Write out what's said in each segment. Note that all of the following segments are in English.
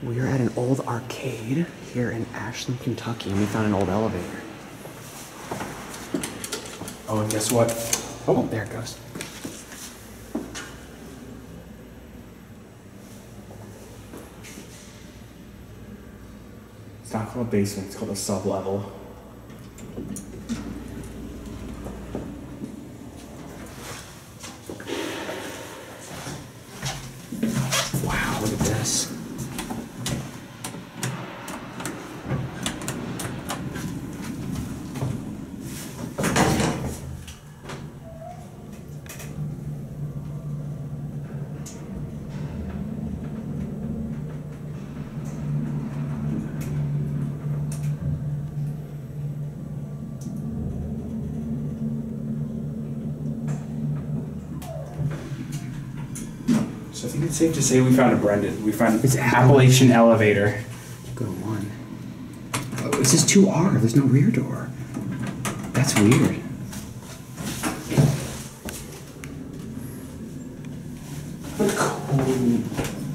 We are at an old arcade here in Ashland, Kentucky, and we found an old elevator. Oh, and guess what? Oh, there it goes. It's not called a basement, it's called a sublevel. Wow, look at this. So I think it's safe to say we found a Brendan. We found it's Appalachian elevator. Go one. Oh, it says 2R. There's no rear door. That's weird. Cool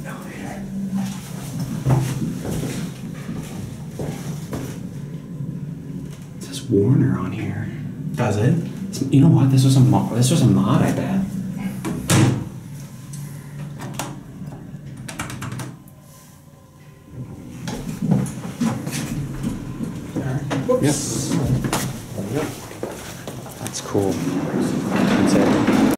elevator. It says Warner on here. Does it? You know what? This was a mod. This was a mod, I bet. Yep. That's cool. That's it.